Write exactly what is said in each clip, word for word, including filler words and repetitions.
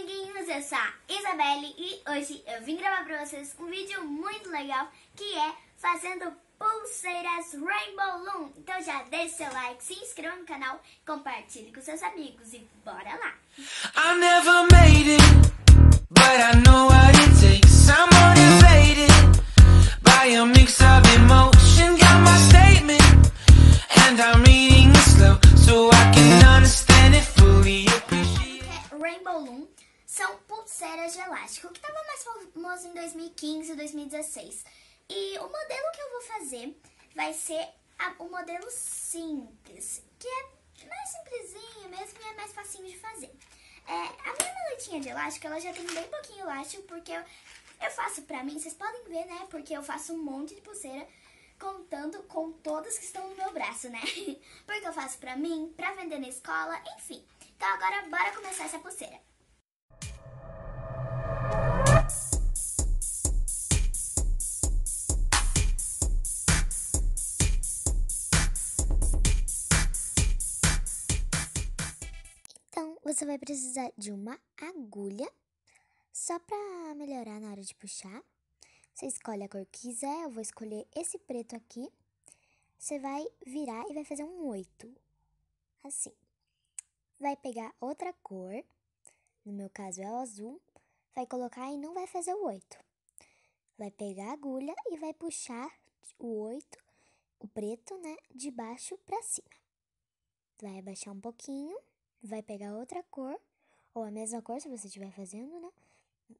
amiguinhos, eu sou a Isabelle e hoje eu vim gravar pra vocês um vídeo muito legal que é fazendo pulseiras Rainbow Loom. Então já deixe seu like, se inscreva no canal, compartilhe com seus amigos e bora lá! I never made it, but I know what it takes. I'm motivated by a mix of emotion. Got my statement and I'm reading it slow so I can understand it fully. Rainbow Loom são pulseiras de elástico, que estava mais famoso em dois mil e quinze e dois mil e dezesseis. E o modelo que eu vou fazer vai ser a, o modelo simples, que é mais simplesinho mesmo e é mais facinho de fazer. É, a minha maletinha de elástico, ela já tem bem pouquinho elástico, porque eu, eu faço pra mim, vocês podem ver, né? Porque eu faço um monte de pulseira, contando com todas que estão no meu braço, né? Porque eu faço pra mim, pra vender na escola, enfim. Então agora bora começar essa pulseira. Então você vai precisar de uma agulha, só pra melhorar na hora de puxar. Você escolhe a cor que quiser, eu vou escolher esse preto aqui. Você vai virar e vai fazer um oito, assim. Vai pegar outra cor, no meu caso é o azul, vai colocar e não vai fazer o oito. Vai pegar a agulha e vai puxar o oito, o preto, né, de baixo pra cima. Vai abaixar um pouquinho, vai pegar outra cor, ou a mesma cor se você estiver fazendo, né?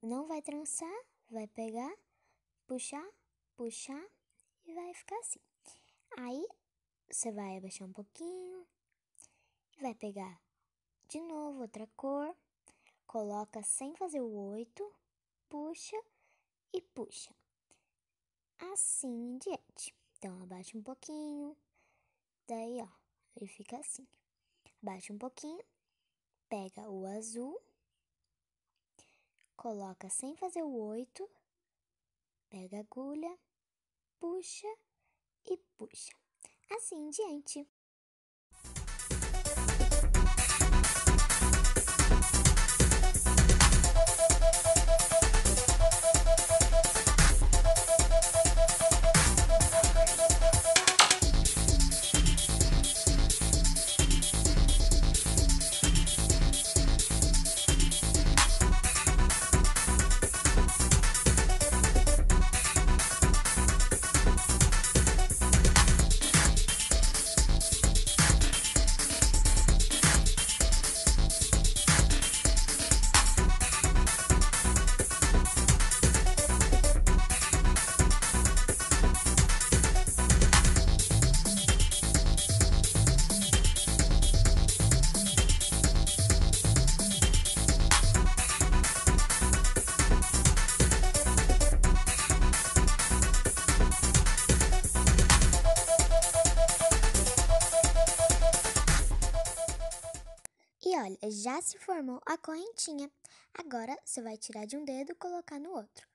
Não vai trançar, vai pegar, puxar, puxar e vai ficar assim. Aí, você vai abaixar um pouquinho, vai pegar de novo outra cor, coloca sem fazer o oito, puxa e puxa. Assim em diante. Então, abaixa um pouquinho, daí, ó, ele fica assim. Abaixa um pouquinho, pega o azul, coloca sem fazer o oito, pega a agulha, puxa e puxa, assim em diante. E olha, já se formou a correntinha. Agora, você vai tirar de um dedo e colocar no outro.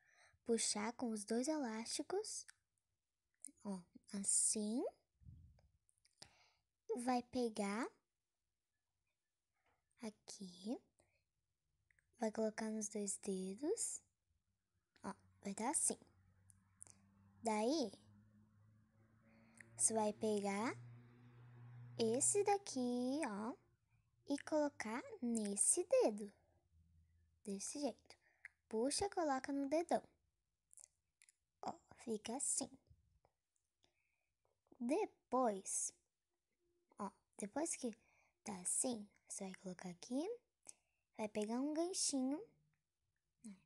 Puxar com os dois elásticos. Ó, assim. Vai pegar aqui. Vai colocar nos dois dedos. Ó, vai dar assim. Daí, você vai pegar esse daqui, ó. E colocar nesse dedo, desse jeito. Puxa, coloca no dedão. Ó, fica assim. Depois, ó, depois que tá assim, você vai colocar aqui, vai pegar um ganchinho,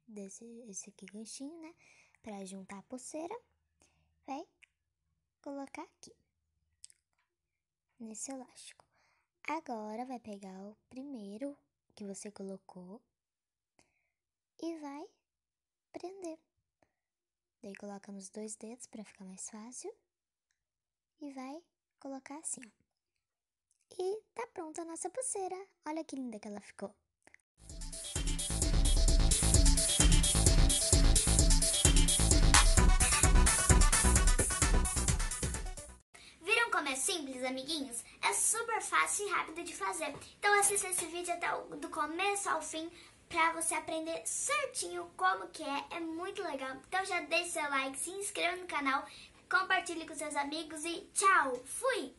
desse, esse aqui ganchinho, né, pra juntar a pulseira, vai colocar aqui, nesse elástico. Agora, vai pegar o primeiro que você colocou e vai prender. Daí, coloca nos dois dedos pra ficar mais fácil. E vai colocar assim, ó. E tá pronta a nossa pulseira. Olha que linda que ela ficou. É simples, amiguinhos, é super fácil e rápido de fazer. Então assista esse vídeo até o, do começo ao fim pra você aprender certinho como que é, é muito legal. Então já deixa seu like, se inscreva no canal, compartilhe com seus amigos e tchau, fui!